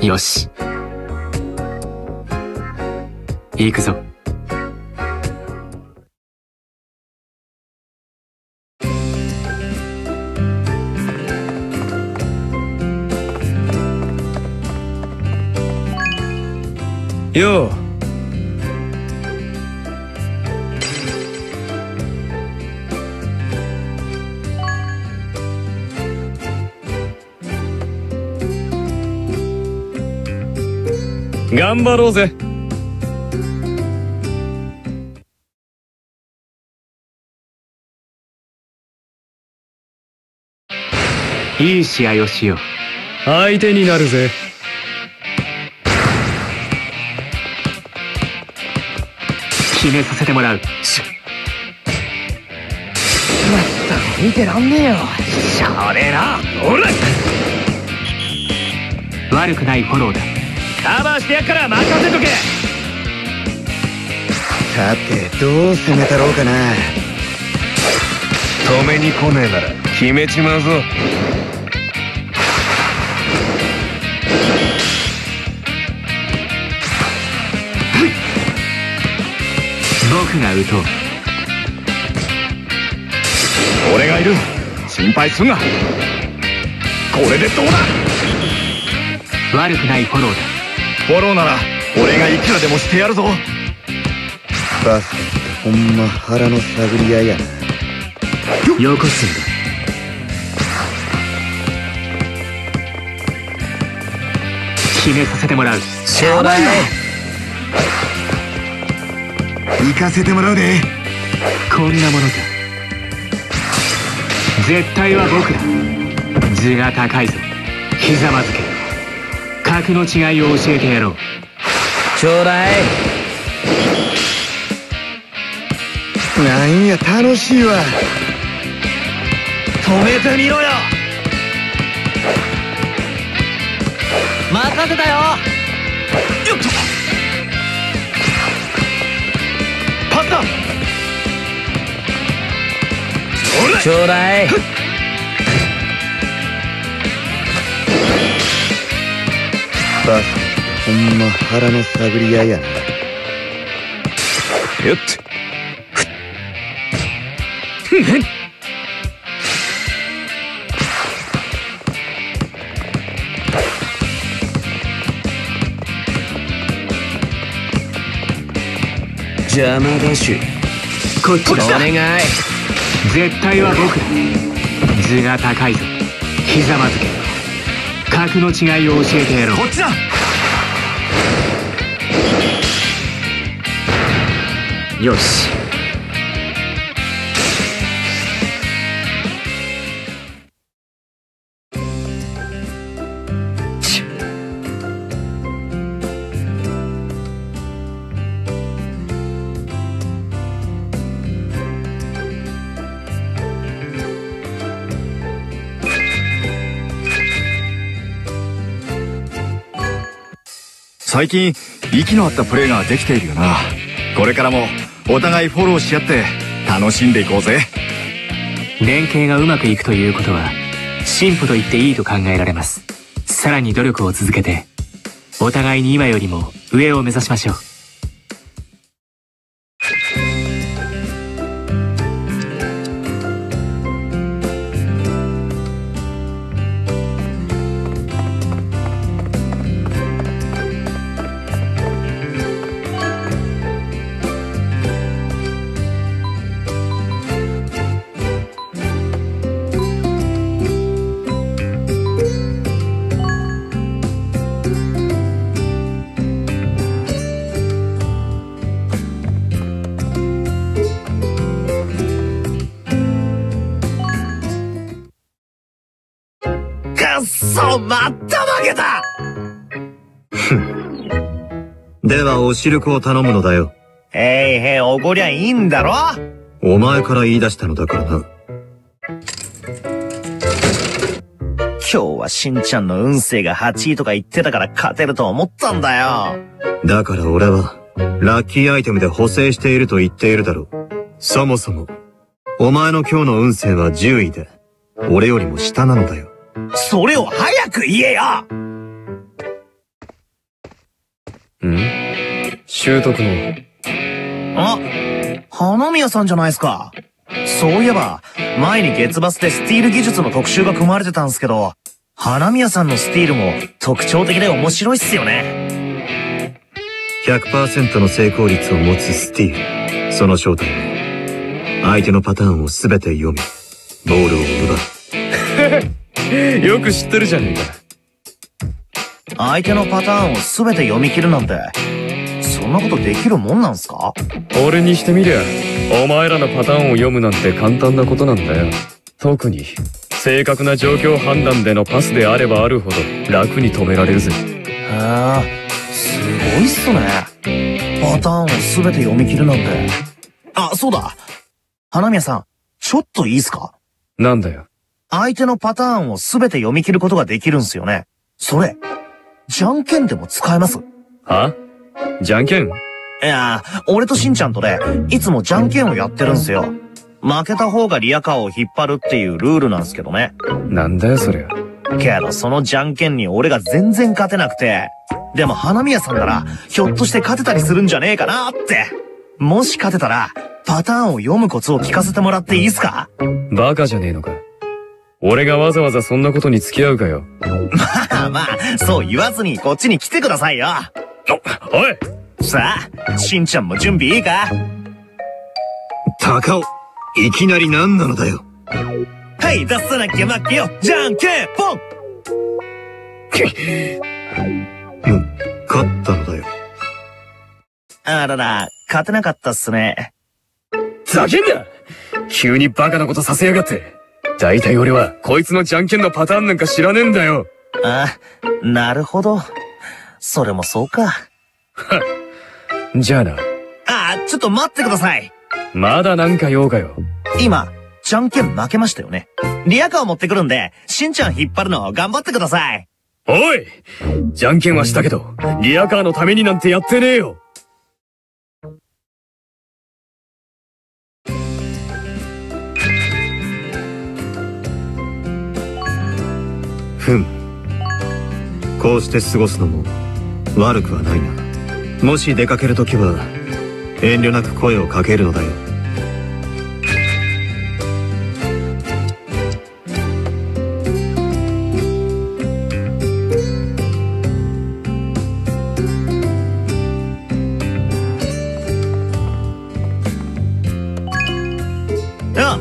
よし、行くぞ。よう。頑張ろうぜ。いい試合をしよう。相手になるぜ。決めさせてもらう。しまった、見てらんねえよ。しゃれな、おら。悪くないフォローだ。カバーしてやっから任せとけ。さてどう攻めたろうかな。止めに来ねえなら決めちまうぞ。僕が打とう。俺がいる、心配すんな。これでどうだ。悪くないフォローだ。フォローなら俺がいくらでもしてやるぞ。バスってほんま腹の探り合いやな。よこすんだ。決めさせてもらう。しょうがない。行かせてもらうで。こんなものか。絶対は僕だ。図が高いぞ。ひざまずけ。格の違いを教えてやろう。ちょうだい。なんや楽しいわ。止めてみろよ。任せたよ。よっとパスだ。ちょうだい。バスほんま腹の探り合いやな。よっふっふっ。邪魔だし、こっちだ。お願い。絶対は僕だ。図が高いぞ。ひざまずけ。格の違いを教えてやろう。こっちだ。よし。最近息の合ったプレーができているよな。これからもお互いフォローし合って楽しんでいこうぜ。連携がうまくいくということは進歩と言っていいと考えられます。さらに努力を続けてお互いに今よりも上を目指しましょう。また負けた。ではお汁粉を頼むのだよ。へいへい、おごりゃいいんだろ。お前から言い出したのだからな。今日はしんちゃんの運勢が8位とか言ってたから勝てると思ったんだよ。だから俺はラッキーアイテムで補正していると言っているだろう。そもそも、お前の今日の運勢は10位で、俺よりも下なのだよ。それを早く言えよ！ん？習得の。あ、花宮さんじゃないですか。そういえば、前に月バスでスティール技術の特集が組まれてたんすけど、花宮さんのスティールも特徴的で面白いっすよね。100% の成功率を持つスティール。その正体は、相手のパターンを全て読み、ボールを奪う。よく知ってるじゃねえか。相手のパターンを全て読み切るなんて、そんなことできるもんなんすか？俺にしてみりゃ、お前らのパターンを読むなんて簡単なことなんだよ。特に、正確な状況判断でのパスであればあるほど楽に止められるぜ。へえ、すごいっすね。パターンを全て読み切るなんて。あ、そうだ。花宮さん、ちょっといいっすか？なんだよ。相手のパターンを全て読み切ることができるんすよね。それ、じゃんけんでも使えます？は？じゃんけん？いや、俺としんちゃんとで、いつもじゃんけんをやってるんすよ。負けた方がリアカーを引っ張るっていうルールなんすけどね。なんだよ、そりゃ。けど、そのじゃんけんに俺が全然勝てなくて。でも、花宮さんなら、ひょっとして勝てたりするんじゃねえかなって。もし勝てたら、パターンを読むコツを聞かせてもらっていいっすか？バカじゃねえのか。俺がわざわざそんなことに付き合うかよ。まあまあ、そう言わずにこっちに来てくださいよ。おい！さあ、しんちゃんも準備いいか？高尾、いきなり何なのだよ。はい、出さなきゃ負けよ。じゃんけんぽん。勝ったのだよ。あらら、勝てなかったっすね。ざけんな！急にバカなことさせやがって。だいたい俺は、こいつのじゃんけんのパターンなんか知らねえんだよ。あ、なるほど。それもそうか。はっ。じゃあな。ああ、ちょっと待ってください。まだなんか用かよ。今、じゃんけん負けましたよね。リアカーを持ってくるんで、しんちゃん引っ張るのを頑張ってください。おい！じゃんけんはしたけど、リアカーのためになんてやってねえよ。ふむ。こうして過ごすのも、悪くはないな。もし出かけるときは、遠慮なく声をかけるのだよ。あっ！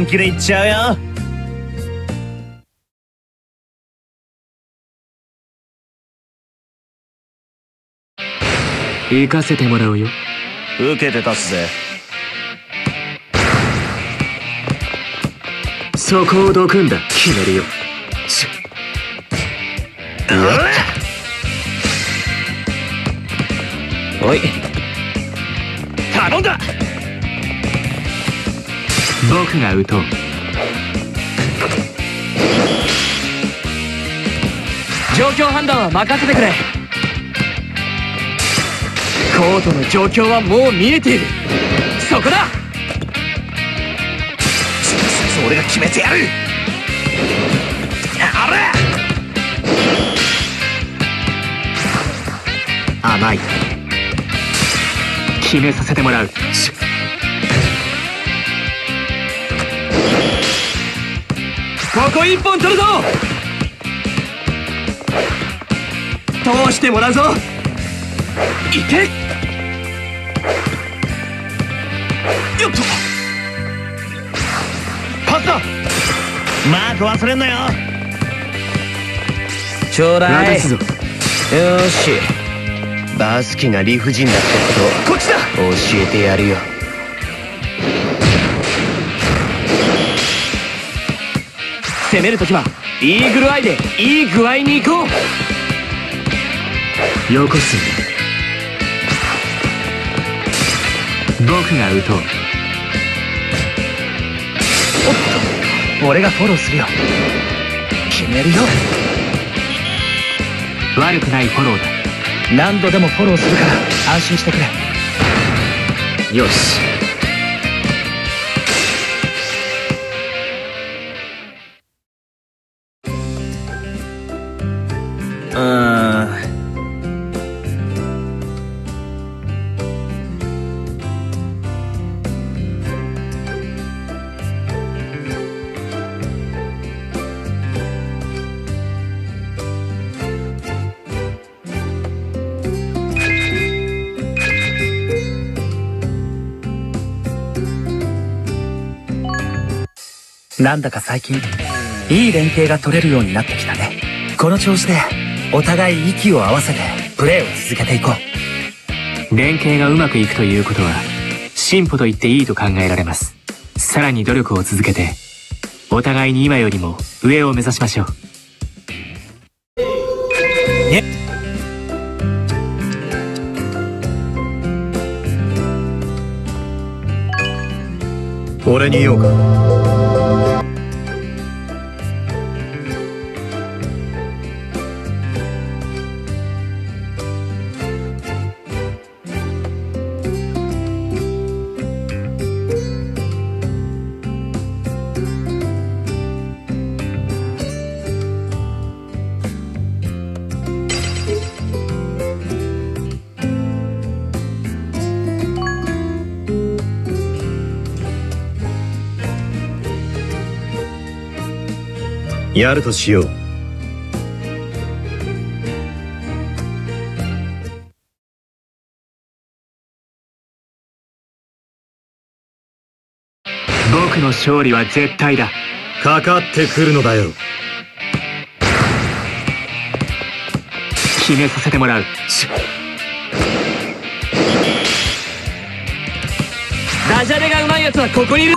本気でいっちゃうよ。行かせてもらうよ。受けて立つぜ。そこをどくんだ。決めるよ。おい、頼んだ。僕が打とう。状況判断は任せてくれ。コートの状況はもう見えている。そこだ。俺が決めてやる。あれ、甘い。決めさせてもらう。ここ一本取るぞ。通してもらうぞ。いけ。よっと。パスだ。マーク忘れんなよ。ちょうだい。よし。バスキな理不尽だってことをこっちだ。教えてやるよ。攻めるときはイーグルアイでいい具合に行こう。よこす。僕が打とう。おっと、俺がフォローするよ。決めるよ。悪くないフォローだ。何度でもフォローするから安心してくれ。よし。なんだか最近いい連携が取れるようになってきたね。この調子でお互い息を合わせてプレーを続けていこう。連携がうまくいくということは進歩と言っていいと考えられます。さらに努力を続けてお互いに今よりも上を目指しましょう。俺に言おうか。やるとしよう。僕の勝利は絶対だ。かかってくるのだよ。決めさせてもらう。ダジャレがうまいやつはここにいる。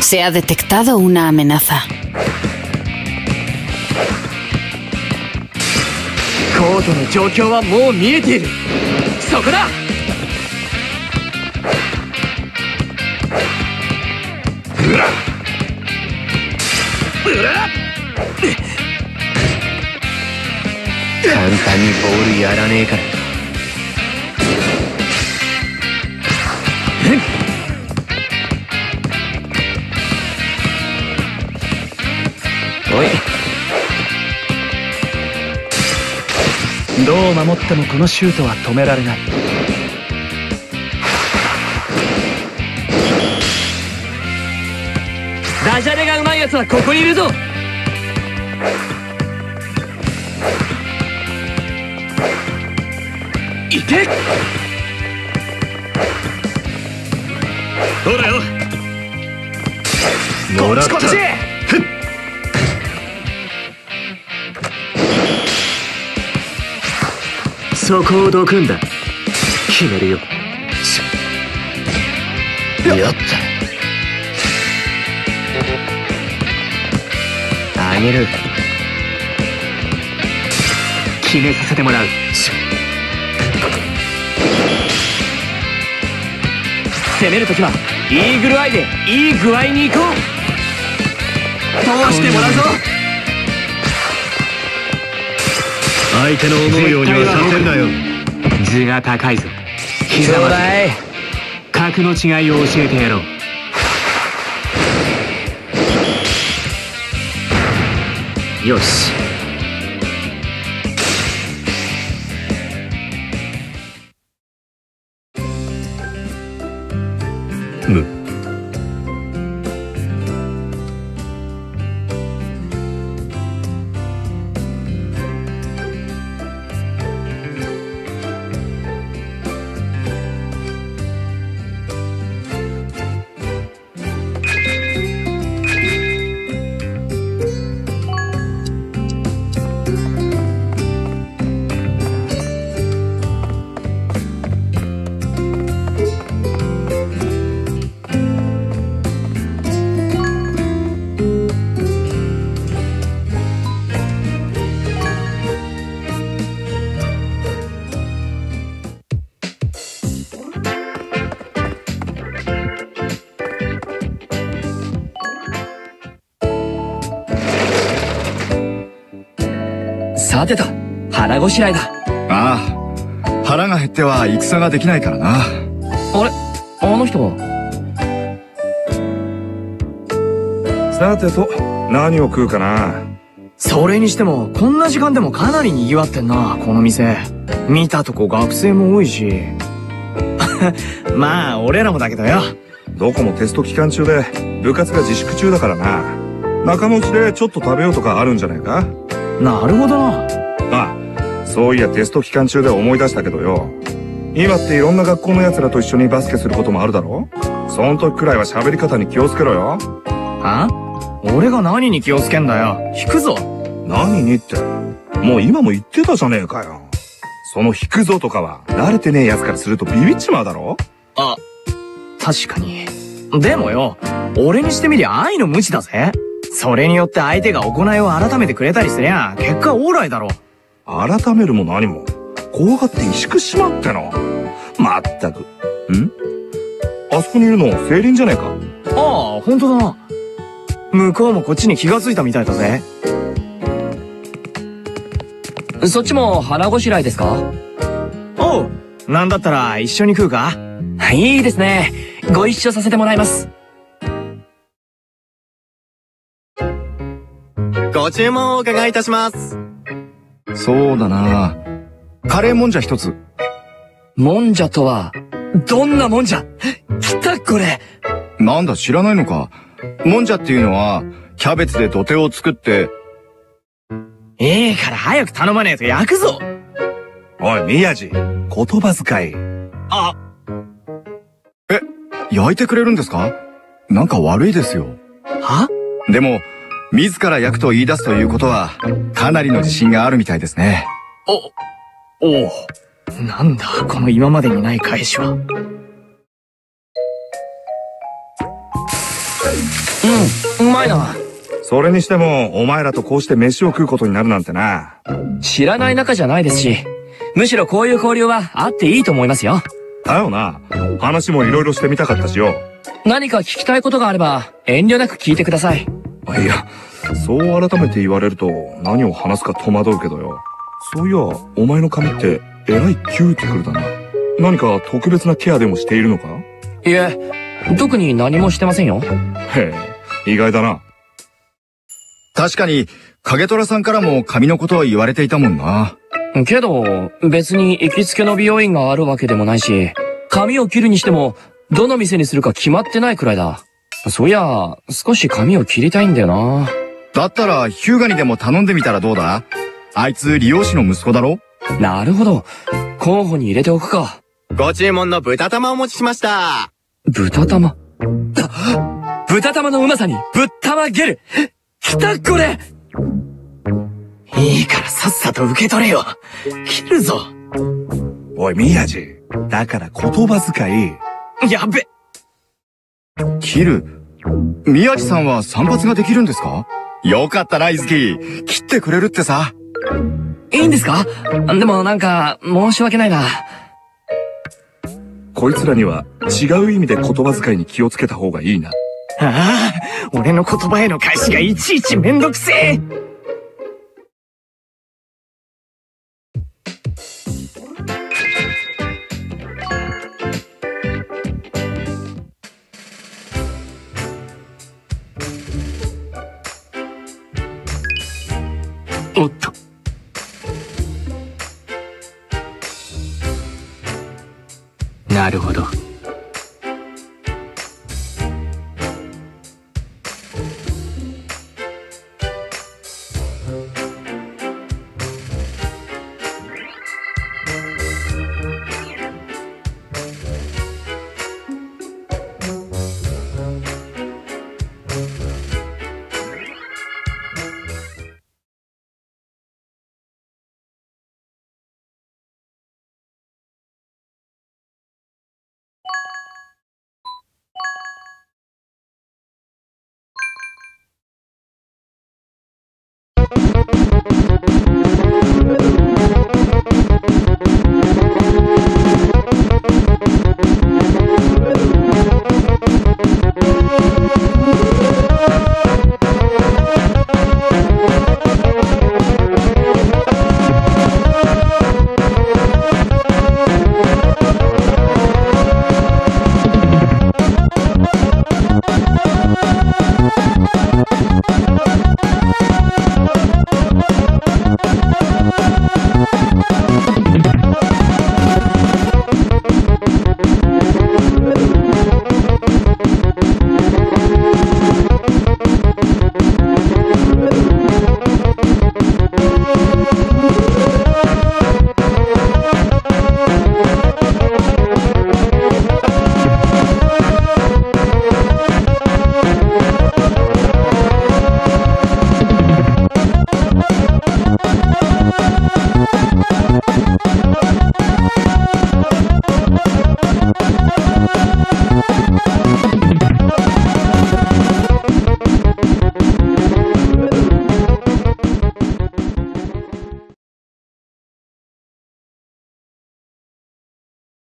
Se ha detectado una amenaza。コートの状況はもう見えている。そこだ。簡単にボールやらねえから。おい、どう守ってもこのシュートは止められない。ダジャレがうまいやつはここにいるぞ。いけ。どうだよ。もらった。こっちこっち。そこをどくんだ。決めるよ。やった。あげる。決めさせてもらう。攻めるときはいいぐるあいでいい具合にいこう。通してもらうぞ。相手の思うようにはさせるなよ。図が高いぞ。膝は格の違いを教えてやろう。よし。む。さてと、腹ごしらえだ。ああ、腹が減っては戦ができないからな。あれ、あの人は。さてと、何を食うかな。それにしてもこんな時間でもかなり賑わってんな、この店。見たとこ学生も多いしまあ俺らもだけどよ。どこもテスト期間中で部活が自粛中だからな。仲間内でちょっと食べようとかあるんじゃないか。なるほどな。ああ、そういやテスト期間中で思い出したけどよ、今っていろんな学校の奴らと一緒にバスケすることもあるだろ。その時くらいは喋り方に気をつけろよ。は？俺が何に気をつけんだよ。引くぞ。何にってもう今も言ってたじゃねえかよ。その引くぞとかは慣れてねえ奴からするとビビっちまうだろ。あ、確かに。でもよ、俺にしてみりゃ愛の無知だぜ。それによって相手が行いを改めてくれたりすりゃ結果オーライだろ。改めるも何も怖がって萎縮しまっての。まったく。ん？あそこにいるのセイリンじゃねえか。ああ、ほんとだな。向こうもこっちに気がついたみたいだぜ。そっちも腹ごしらえですか？おう、なんだったら一緒に食うか？いいですね。ご一緒させてもらいます。ご注文をお伺いいたします。そうだな。カレーもんじゃ一つ。もんじゃとは、どんなもんじゃ？来たこれ。なんだ知らないのか。もんじゃっていうのは、キャベツで土手を作って、いいから早く頼まねえと焼くぞ。おい、宮地、言葉遣い。あ、え、焼いてくれるんですか？なんか悪いですよ。は？でも、自ら焼くと言い出すということは、かなりの自信があるみたいですね。おう。なんだ、この今までにない返しは。うん、うまいな。それにしても、お前らとこうして飯を食うことになるなんてな。知らない仲じゃないですし、むしろこういう交流はあっていいと思いますよ。だよな。話もいろいろしてみたかったしよ。何か聞きたいことがあれば、遠慮なく聞いてください。いや、そう改めて言われると何を話すか戸惑うけどよ。そういや、お前の髪ってえらいキューティクルだな。何か特別なケアでもしているのか？いえ、特に何もしてませんよ。へえ、意外だな。確かに、影虎さんからも髪のことを言われていたもんな。けど、別に行きつけの美容院があるわけでもないし、髪を切るにしても、どの店にするか決まってないくらいだ。そりゃ、少し髪を切りたいんだよな。だったら、ヒューガにでも頼んでみたらどうだ？あいつ、理容師の息子だろ？なるほど。候補に入れておくか。ご注文の豚玉をお持ちしました。豚玉？豚玉のうまさに、ぶったまげる！来た、これ！いいからさっさと受け取れよ。切るぞ。おい、宮地。だから言葉遣い。やべ。切る。宮地さんは散髪ができるんですか？よかったな、イズキ。切ってくれるってさ。いいんですか？でもなんか、申し訳ないな。こいつらには違う意味で言葉遣いに気をつけた方がいいな。ああ、俺の言葉への返しがいちいちめんどくせえ。おっと。なるほど。